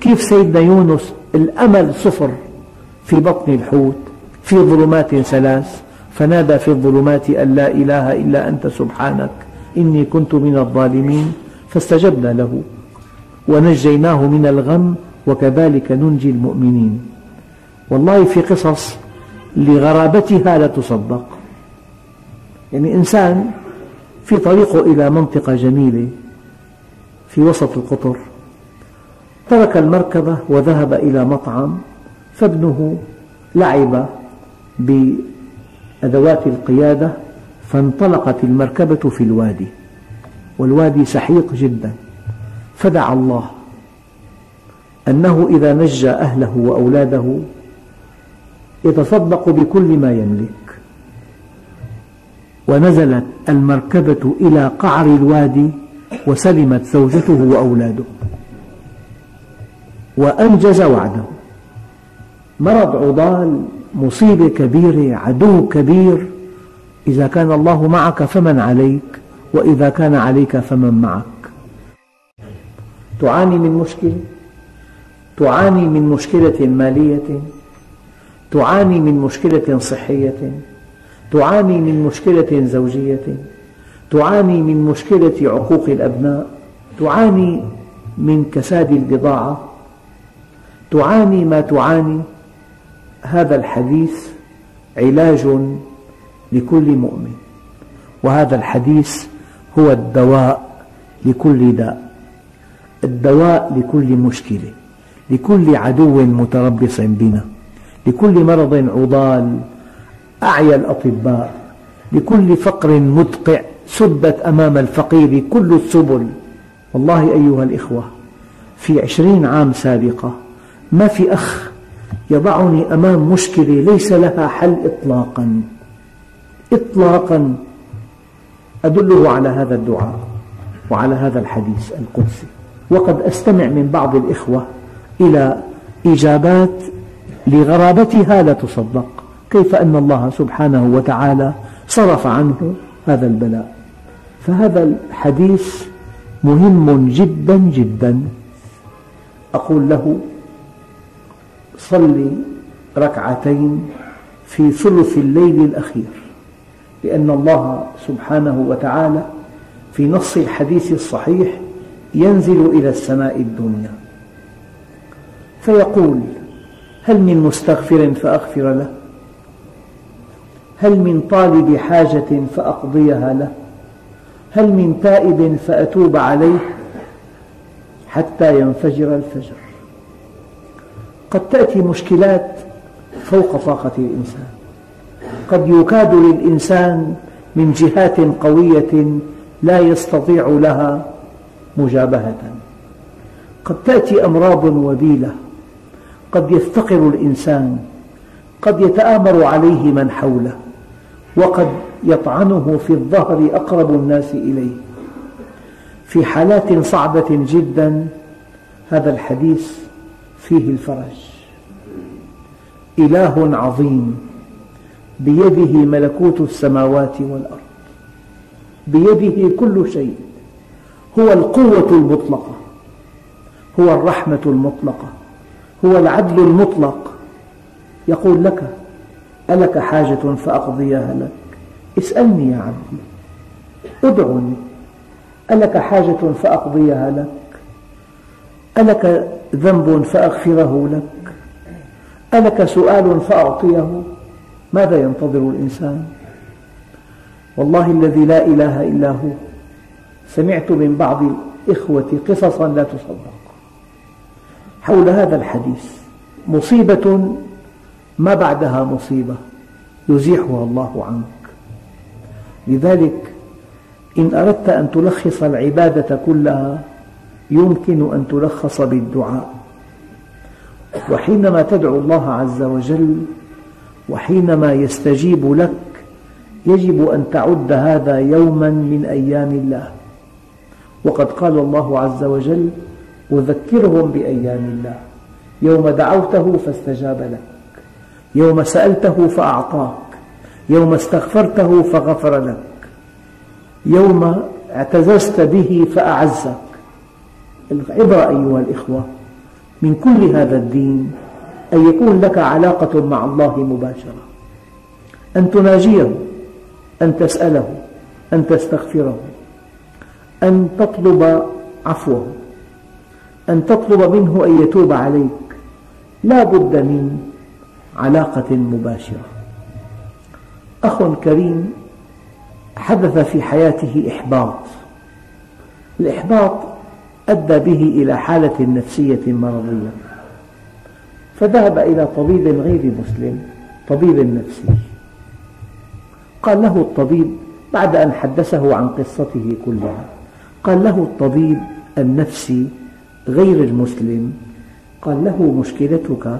كيف سيدنا يونس الأمل صفر في بطن الحوت في ظلمات ثلاث، فنادى في الظلمات أن لا إله إلا أنت سبحانك إني كنت من الظالمين، فاستجبنا له ونجيناه من الغم وكذلك ننجي المؤمنين. والله في قصص لغرابتها لا تصدق، يعني إنسان في طريقه إلى منطقة جميلة في وسط القطر، ترك المركبة وذهب إلى مطعم، فابنه لعب بأدوات القيادة فانطلقت المركبة في الوادي، والوادي سحيق جدا، فدعا الله أنه إذا نجى أهله وأولاده يتصدق بكل ما يملك. ونزلت المركبة إلى قعر الوادي وسلمت زوجته وأولاده وأنجز وعده. مرض عضال، مصيبة كبيرة، عدو كبير، إذا كان الله معك فمن عليك، وإذا كان عليك فمن معك. تعاني من مشكلة، تعاني من مشكلة مالية، تعاني من مشكلة صحية، تعاني من مشكلة زوجية، تعاني من مشكلة عقوق الأبناء، تعاني من كساد البضاعة، تعاني ما تعاني، هذا الحديث علاج لكل مؤمن، وهذا الحديث هو الدواء لكل داء، الدواء لكل مشكلة، لكل عدو متربص بنا، لكل مرض عضال أعيا الأطباء، لكل فقر مدقع سدت أمام الفقير كل السبل. والله أيها الإخوة، في 20 عام سابقة ما في أخ يضعني أمام مشكلة ليس لها حل إطلاقاً إطلاقاً. أدله على هذا الدعاء وعلى هذا الحديث القدسي، وقد أستمع من بعض الإخوة إلى إجابات لغرابتها لا تصدق، كيف أن الله سبحانه وتعالى صرف عنه هذا البلاء. فهذا الحديث مهم جدا جدا. أقول له صلي 2 ركعتين في ثلث الليل الأخير، لأن الله سبحانه وتعالى في نص الحديث الصحيح ينزل إلى السماء الدنيا فيقول: هل من مستغفر فأغفر له، هل من طالب حاجة فأقضيها له، هل من تائب فأتوب عليه، حتى ينفجر الفجر. قد تأتي مشكلات فوق طاقة الإنسان، قد يكاد للإنسان من جهات قوية لا يستطيع لها مجابهة، قد تأتي أمراض وبيلة، قد يفتقر الإنسان، قد يتآمر عليه من حوله، وقد يطعنه في الظهر أقرب الناس إليه، في حالات صعبة جدا. هذا الحديث فيه الفرج. إله عظيم بيده ملكوت السماوات والأرض، بيده كل شيء، هو القوة المطلقة، هو الرحمة المطلقة، هو العدل المطلق. يقول لك: ألك حاجة فأقضيها لك، اسألني يا عبدي، ادعني، ألك حاجة فأقضيها لك، ألك ذنب فأغفره لك، ألك سؤال فأعطيه. ماذا ينتظر الإنسان؟ والله الذي لا إله إلا هو، سمعت من بعض الإخوة قصصا لا تصدق حول هذا الحديث. مصيبة ما بعدها مصيبة يزيحها الله عنك. لذلك إن أردت أن تلخص العبادة كلها يمكن أن تلخص بالدعاء، وحينما تدعو الله عز وجل وحينما يستجيب لك يجب أن تعد هذا يوما من أيام الله. وقد قال الله عز وجل: وذكرهم بأيام الله، يوم دعوته فاستجاب لك، يوم سألته فأعطاك، يوم استغفرته فغفر لك، يوم اعتززت به فأعزك. العبرة أيها الإخوة من كل هذا الدين أن يكون لك علاقة مع الله مباشرة، أن تناجيه، أن تسأله، أن تستغفره، أن تطلب عفوه، أن تطلب منه أن يتوب عليك. لا بد من علاقة مباشرة. أخ كريم حدث في حياته إحباط، الإحباط أدى به إلى حالة نفسية مرضية، فذهب إلى طبيب غير مسلم، طبيب نفسي. قال له الطبيب بعد أن حدثه عن قصته كلها، قال له الطبيب النفسي غير المسلم، قال له مشكلتك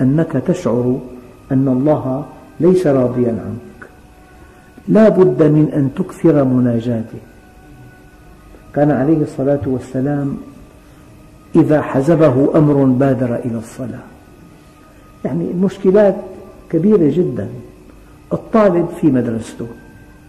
أنك تشعر أن الله ليس راضيا عنك، لا بد من أن تكثر مناجاته. كان عليه الصلاة والسلام إذا حزبه أمر بادر إلى الصلاة. يعني المشكلات كبيرة جدا، الطالب في مدرسته،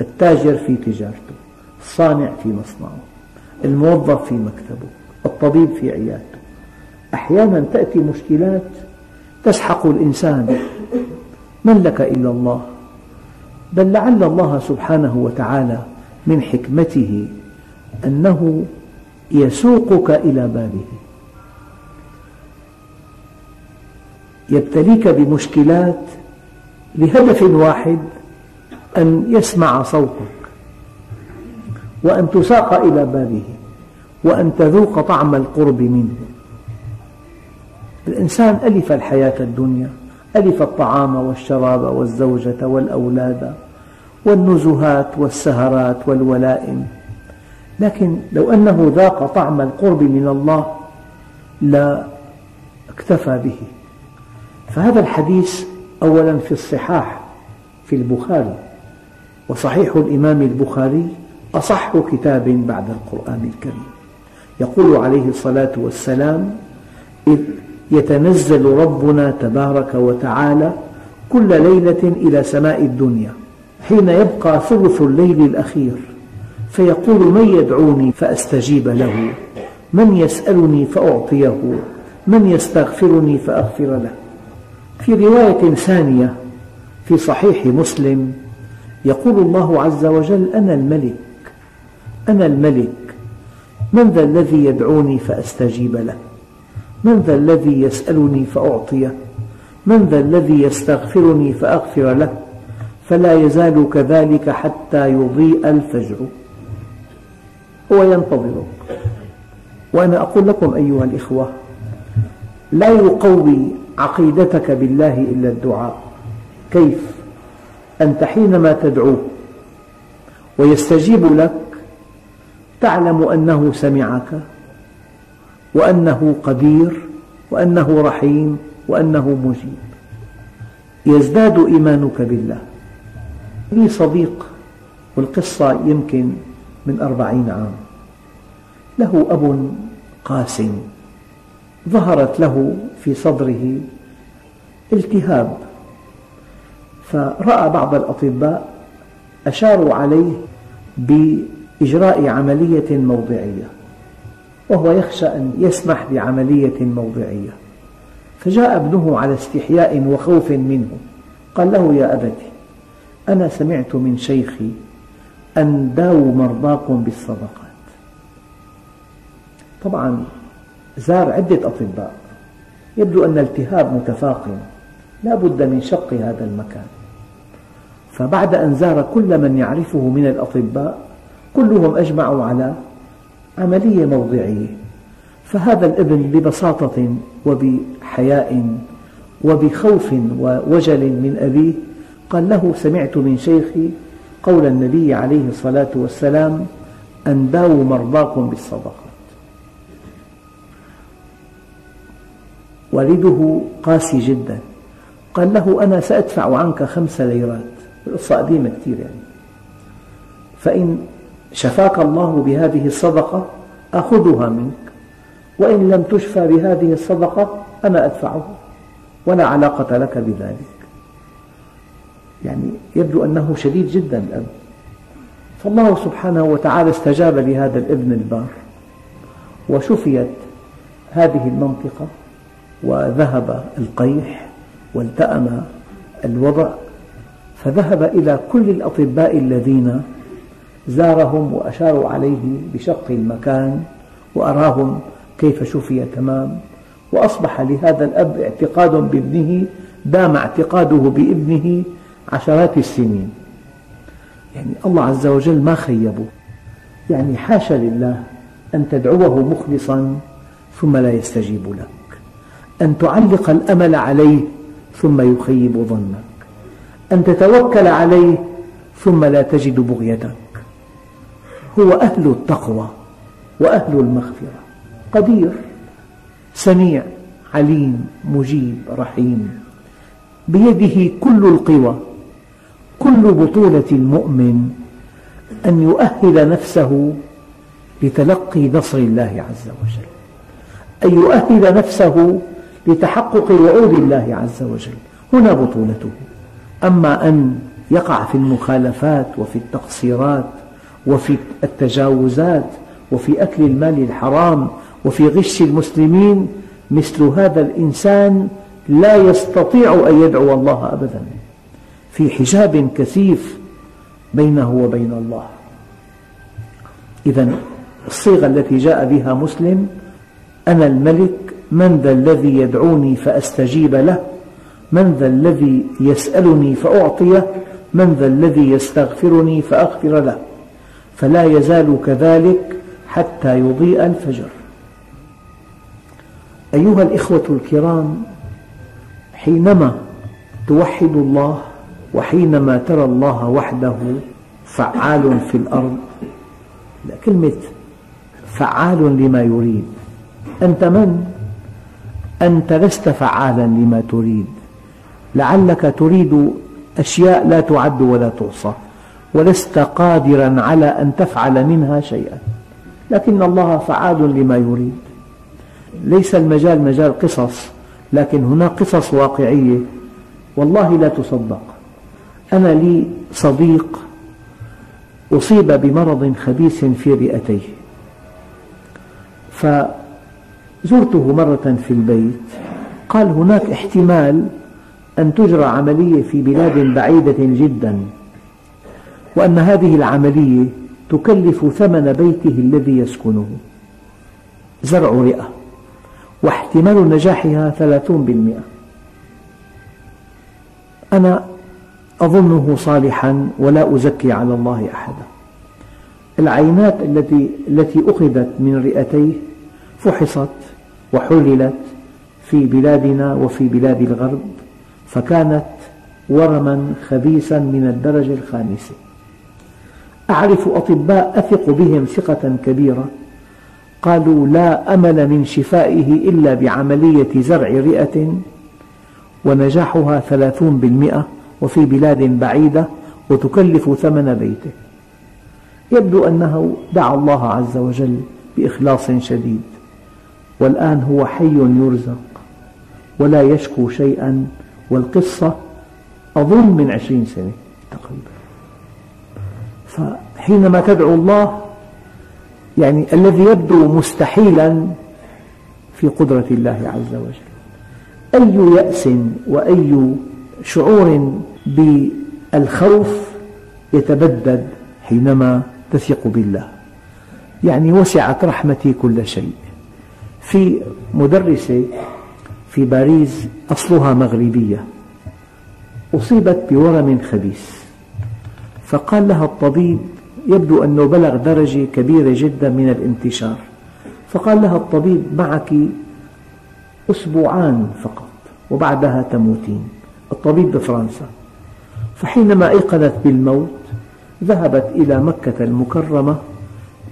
التاجر في تجارته، الصانع في مصنعه، الموظف في مكتبه، الطبيب في عيادته. أحيانا تأتي مشكلات تسحق الإنسان، من لك إلا الله. بل لعل الله سبحانه وتعالى من حكمته أنه يسوقك إلى بابه، يبتليك بمشكلات لهدف واحد، أن يسمع صوتك، وأن تساق إلى بابه، وأن تذوق طعم القرب منه. الإنسان ألف الحياة الدنيا، ألف الطعام والشراب والزوجة والأولاد والنزهات والسهرات والولائم، لكن لو أنه ذاق طعم القرب من الله لا اكتفى به. فهذا الحديث أولا في الصحاح في البخاري، وصحيح الإمام البخاري أصح كتاب بعد القرآن الكريم. يقول عليه الصلاة والسلام: إذ يتنزل ربنا تبارك وتعالى كل ليلة إلى سماء الدنيا حين يبقى ثلث الليل الأخير، فيقول: من يدعوني فأستجيب له، من يسألني فأعطيه، من يستغفرني فأغفر له. في رواية ثانية في صحيح مسلم يقول الله عز وجل: أنا الملك، أنا الملك، من ذا الذي يدعوني فأستجيب له، من ذا الذي يسألني فأعطيه، من ذا الذي يستغفرني فأغفر له، فلا يزال كذلك حتى يضيء الفجر. هو ينتظرك. وأنا أقول لكم أيها الإخوة، لا يقوي عقيدتك بالله إلا الدعاء. كيف؟ أنت حينما تدعوه ويستجيب لك تعلم أنه سمعك، وأنه قدير، وأنه رحيم، وأنه مجيب. يزداد إيمانك بالله. لي صديق، والقصة يمكن من 40 عام، له أب قاسي، ظهرت له في صدره التهاب، فرأى بعض الأطباء أشاروا عليه بإجراء عملية موضعية، وهو يخشى أن يسمح بعملية موضعية. فجاء ابنه على استحياء وخوف منه، قال له: يا أبتي، أنا سمعت من شيخي أن داووا مرضاكم بالصدقات. طبعا زار عدة أطباء، يبدو أن الالتهاب متفاقم، لا بد من شق هذا المكان. فبعد أن زار كل من يعرفه من الأطباء كلهم أجمعوا على عملية موضعية. فهذا الابن ببساطة وبحياء وبخوف ووجل من أبيه قال له: سمعت من شيخي قول النبي عليه الصلاة والسلام أن داووا مرضاكم بالصدقات. والده قاسي جدا، قال له: أنا سأدفع عنك 5 ليرات، القصة قديمة كثير يعني، فإن شفاك الله بهذه الصدقة أخذها منك، وإن لم تشفى بهذه الصدقة أنا أدفعه، ولا علاقة لك بذلك. يعني يبدو أنه شديد جدا الأب. فالله سبحانه وتعالى استجاب لهذا الابن البار، وشفيت هذه المنطقة وذهب القيح والتأم الوضع، فذهب إلى كل الأطباء الذين زارهم وأشاروا عليه بشق المكان وأراهم كيف شفي تمام. وأصبح لهذا الأب اعتقاد بابنه دام اعتقاده بابنه عشرات السنين. يعني الله عز وجل ما خيبه، يعني حاشا لله أن تدعوه مخلصا ثم لا يستجيب لك، أن تعلق الأمل عليه ثم يخيب ظنك، أن تتوكل عليه ثم لا تجد بغيتك. هو أهل التقوى وأهل المغفرة، قدير سميع عليم مجيب رحيم، بيده كل القوى. كل بطولة المؤمن أن يؤهل نفسه لتلقي نصر الله عز وجل، أن يؤهل نفسه لتحقق وعود الله عز وجل، هنا بطولته. أما أن يقع في المخالفات وفي التقصيرات وفي التجاوزات وفي أكل المال الحرام وفي غش المسلمين، مثل هذا الإنسان لا يستطيع أن يدعو الله أبداً، في حجاب كثيف بينه وبين الله. إذاً الصيغة التي جاء بها مسلم: أنا الملك، من ذا الذي يدعوني فأستجيب له، من ذا الذي يسألني فأعطيه، من ذا الذي يستغفرني فأغفر له، فلا يزال كذلك حتى يضيء الفجر. أيها الإخوة الكرام، حينما توحد الله وحينما ترى الله وحده فعال في الأرض، كلمة فعال لما يريد، أنت من؟ أنت لست فعالا لما تريد، لعلك تريد أشياء لا تعد ولا تحصى ولست قادرا على أن تفعل منها شيئا، لكن الله فعال لما يريد. ليس المجال مجال قصص، لكن هناك قصص واقعية والله لا تصدق. أنا لي صديق أصيب بمرض خبيث في رئتيه، فزرته مرة في البيت، قال هناك احتمال أن تجرى عملية في بلاد بعيدة جدا، وأن هذه العملية تكلف ثمن بيته الذي يسكنه زرع رئة، واحتمال نجاحها 30%. أنا أظنه صالحا ولا أزكي على الله أحدا. العينات التي أخذت من رئتيه فحصت وحللت في بلادنا وفي بلاد الغرب، فكانت ورما خبيثا من الدرجة الخامسة. أعرف أطباء أثق بهم ثقة كبيرة قالوا لا أمل من شفائه إلا بعملية زرع رئة ونجاحها 30% وفي بلاد بعيدة وتكلف ثمن بيته. يبدو أنه دعا الله عز وجل بإخلاص شديد، والآن هو حي يرزق ولا يشكو شيئا، والقصة أظن من 20 سنة تقريبا. فحينما تدعو الله، يعني الذي يبدو مستحيلا في قدرة الله عز وجل. أي يأس وأي شعور بالخوف يتبدد حينما تثق بالله. يعني وسعت رحمتي كل شيء. في مدرسة في باريس أصلها مغربية أصيبت بورم خبيث، فقال لها الطبيب، يبدو أنه بلغ درجة كبيرة جدا من الانتشار، فقال لها الطبيب معك 2 أسبوع فقط وبعدها تموتين. الطبيب بفرنسا. فحينما أيقنت بالموت ذهبت إلى مكة المكرمة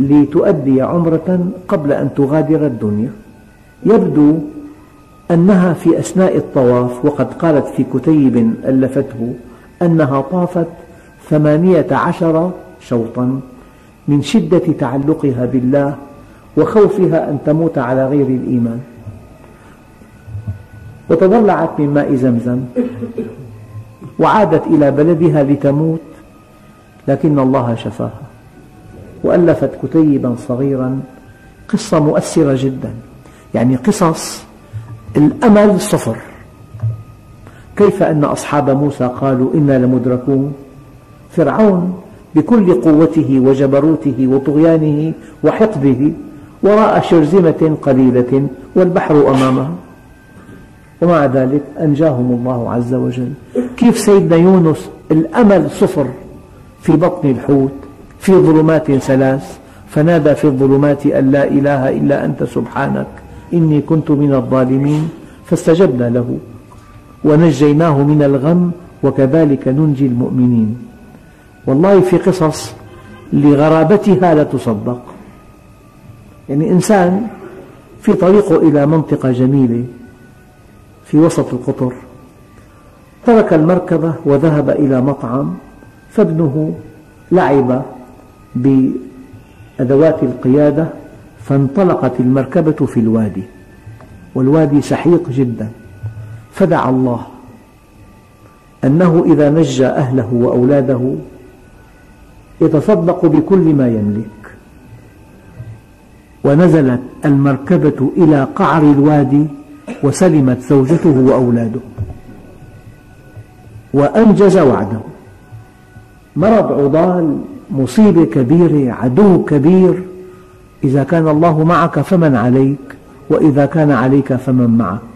لتؤدي عمرة قبل أن تغادر الدنيا. يبدو أنها في أثناء الطواف، وقد قالت في كتيب ألفته أنها طافت 18 شوطا من شدة تعلقها بالله وخوفها أن تموت على غير الإيمان، وتضلعت من ماء زمزم وعادت إلى بلدها لتموت، لكن الله شفاها وألفت كتيبا صغيرا. قصة مؤثرة جدا، يعني قصص الأمل صفر. كيف أن أصحاب موسى قالوا إنا لمدركون؟ فرعون بكل قوته وجبروته وطغيانه وحقده وراء شرذمة قليلة والبحر أمامه، ومع ذلك أنجاهم الله عز وجل. كيف سيدنا يونس الأمل صفر في بطن الحوت في ظلمات ثلاث، فنادى في الظلمات أن لا إله إلا أنت سبحانك إني كنت من الظالمين، فاستجبنا له ونجيناه من الغم وكذلك ننجي المؤمنين. والله في قصص لغرابتها لا تصدق، يعني إنسان في طريقه إلى منطقة جميلة في وسط القطر، ترك المركبة وذهب إلى مطعم، فابنه لعب بأدوات القيادة فانطلقت المركبة في الوادي، والوادي سحيق جدا، فدعا الله أنه إذا نجى أهله وأولاده يتصدق بكل ما يملك. ونزلت المركبة إلى قعر الوادي وسلمت زوجته وأولاده وأنجز وعده. مرض عضال، مصيبة كبيرة، عدو كبير، إذا كان الله معك فمن عليك، وإذا كان عليك فمن معك.